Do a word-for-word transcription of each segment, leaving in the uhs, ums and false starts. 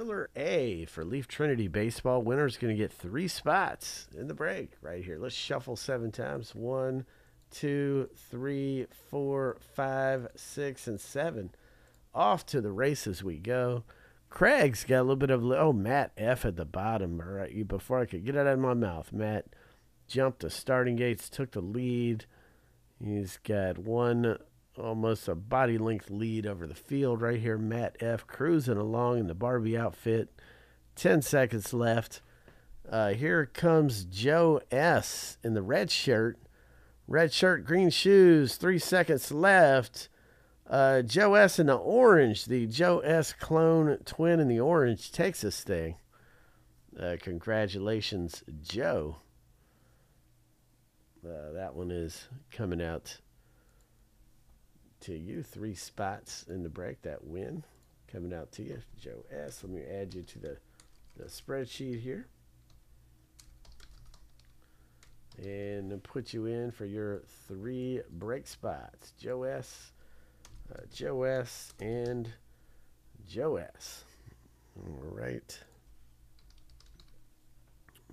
Filler A for Leaf Trinity Baseball. Winner's going to get three spots in the break right here. Let's shuffle seven times. One, two, three, four, five, six, and seven. Off to the races we go. Craig's got a little bit of... Oh, Matt F. at the bottom. All right, before I could get it out of my mouth, Matt jumped the starting gates, took the lead. He's got one... almost a body length lead over the field right here. Matt F. cruising along in the Barbie outfit. Ten seconds left. Uh, here comes Joe S. in the red shirt. Red shirt, green shoes. Three seconds left. Uh, Joe S. in the orange. The Joe S. clone twin in the orange takes this thing. Uh, congratulations, Joe. Uh, that one is coming out to you. Three spots in the break, that win coming out to you, Joe S. Let me add you to the, the spreadsheet here and put you in for your three break spots. Joe S, uh, Joe S, and Joe S. All right,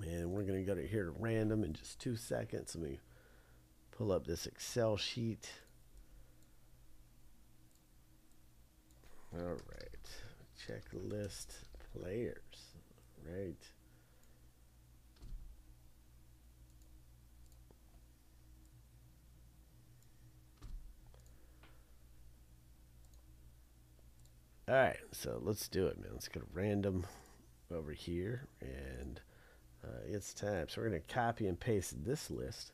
and we're gonna go to here to random in just two seconds. Let me pull up this Excel sheet. All right, checklist players. All right. All right, so let's do it, man. Let's go to random over here, and uh, it's time. So we're going to copy and paste this list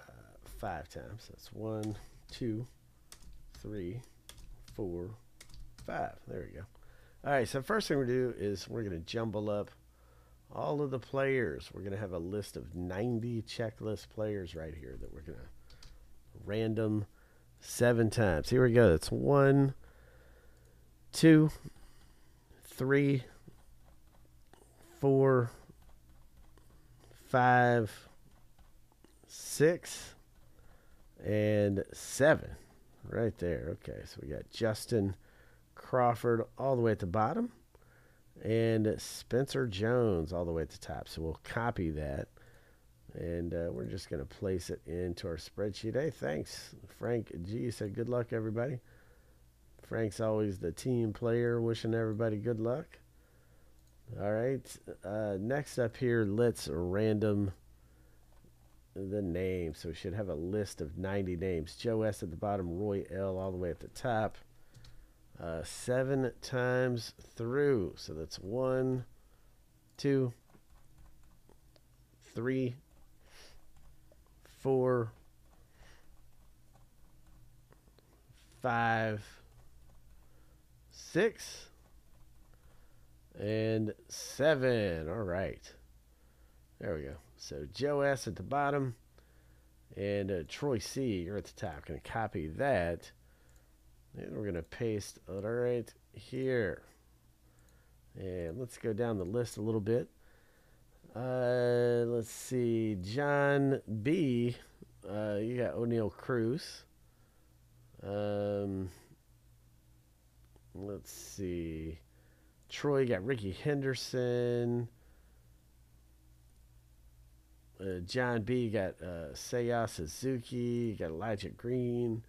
uh, five times. That's one, two, three, four, five. There we go. All right, so first thing we're going to do is we're going to jumble up all of the players. We're going to have a list of ninety checklist players right here that we're going to random seven times. Here we go. That's one, two, three, four, five, six, and seven. Right there. Okay, so we got Justin Crawford all the way at the bottom and Spencer Jones all the way at the top. So we'll copy that, and uh, we're just going to place it into our spreadsheet. Hey, thanks. Frank G. said good luck, everybody. Frank's always the team player, wishing everybody good luck. All right, uh, next up here, let's random the name. So we should have a list of ninety names. Joe S at the bottom, Roy L all the way at the top, uh, seven times through. So that's one, two, three, four, five, six, and seven. All right, there we go. So Joe S at the bottom and uh, Troy C, you're at the top. Going to copy that, and we're going to paste it right here. And let's go down the list a little bit. Uh, let's see, John B. Uh, you got O'Neill Cruz. Um, let's see, Troy, you got Ricky Henderson. Uh, John B, you got uh, Seiya Suzuki, you got Elijah Green.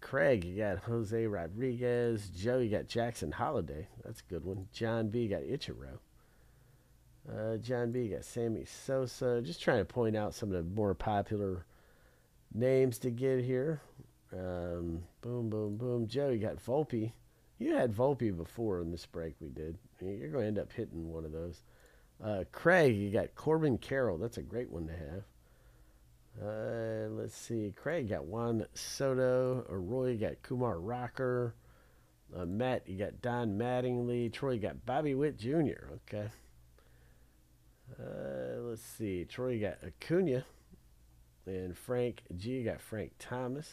Craig, you got Jose Rodriguez. Joe, you got Jackson Holiday. That's a good one. John B, you got Ichiro. Uh, John B, you got Sammy Sosa. Just trying to point out some of the more popular names to get here. Um, boom, boom, boom. Joe, you got Volpe. You had Volpe before in this break we did. You're going to end up hitting one of those. Uh, Craig, you got Corbin Carroll. That's a great one to have. Uh, let's see. Craig got Juan Soto. Roy, you got Kumar Rocker. Uh, Matt, you got Don Mattingly. Troy, you got Bobby Witt Junior Okay. Uh, let's see. Troy, you got Acuna. And Frank G, you got Frank Thomas.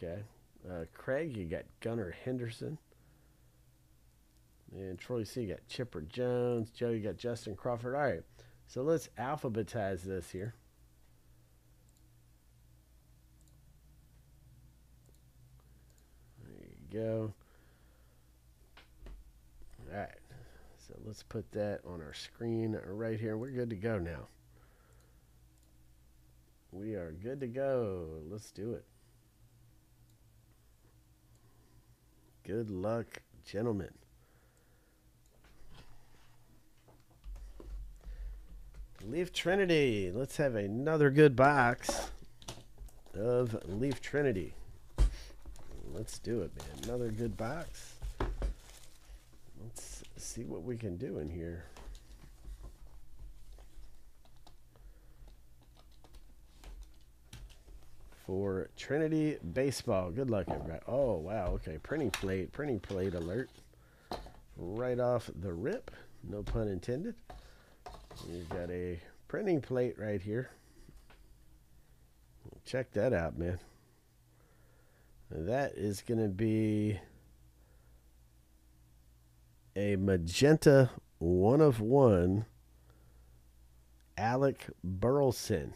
Okay. Uh, Craig, you got Gunnar Henderson. And Troy C, you got Chipper Jones. Joe, you got Justin Crawford. All right, so let's alphabetize this here. go. All right. So let's put that on our screen right here. We're good to go now. We are good to go. Let's do it. Good luck, gentlemen. Leaf Trinity. Let's have another good box of Leaf Trinity. Let's do it, man. Another good box. Let's see what we can do in here. For Trinity Baseball. Good luck, everybody. Oh, wow. Okay. Printing plate. Printing plate alert. Right off the rip. No pun intended. We've got a printing plate right here. Check that out, man. That is going to be a magenta one of one Alec Burleson.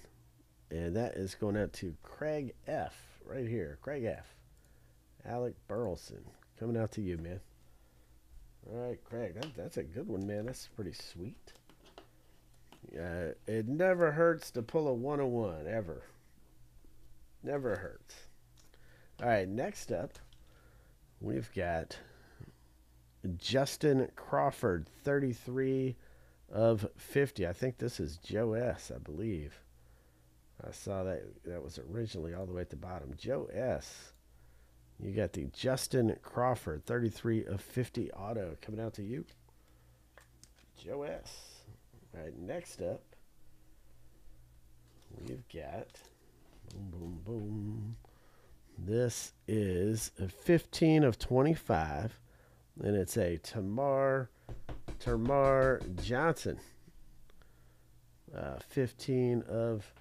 And that is going out to Craig F. Right here. Craig F. Alec Burleson. Coming out to you, man. All right, Craig. That, that's a good one, man. That's pretty sweet. Uh, it never hurts to pull a one oh one, ever. Never hurts. All right, next up, we've got Justin Crawford, thirty-three of fifty. I think this is Joe S., I believe. I saw that that was originally all the way at the bottom. Joe S. You got the Justin Crawford, thirty-three of fifty auto coming out to you. Joe S. All right, next up, we've got, boom, boom, boom. This is a fifteen of twenty-five, and it's a Tamar, Tamar Johnson. Uh, fifteen of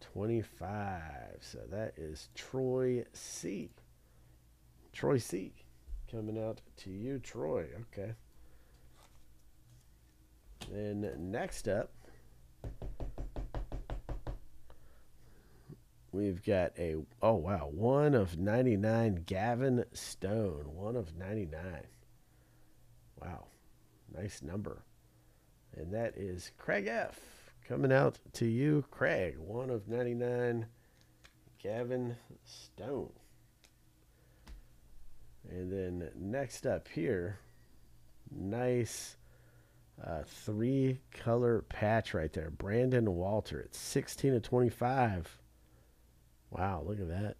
twenty-five. So that is Troy C. Troy C. Coming out to you, Troy. Okay. And next up, we've got a, oh, wow, one of ninety-nine Gavin Stone. one of ninety-nine. Wow. Nice number. And that is Craig F. Coming out to you, Craig. one of ninety-nine, Gavin Stone. And then next up here, nice uh, three-color patch right there. Brandon Walter. It's sixteen of twenty-five. Wow, look at that.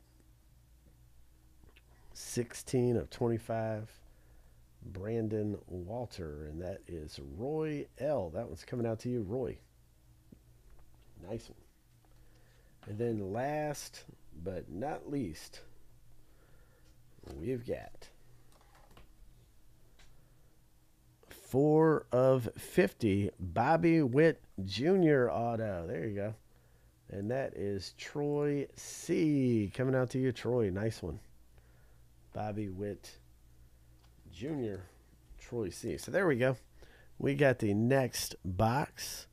sixteen of twenty-five, Brandon Walter. And that is Roy L. That one's coming out to you, Roy. Nice one. And then last but not least, we've got four of fifty Bobby Witt Junior auto. There you go. And that is Troy C. Coming out to you, Troy. Nice one. Bobby Witt Junior Troy C. So there we go. We got the next box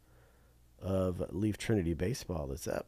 of Leaf Trinity Baseball that's up.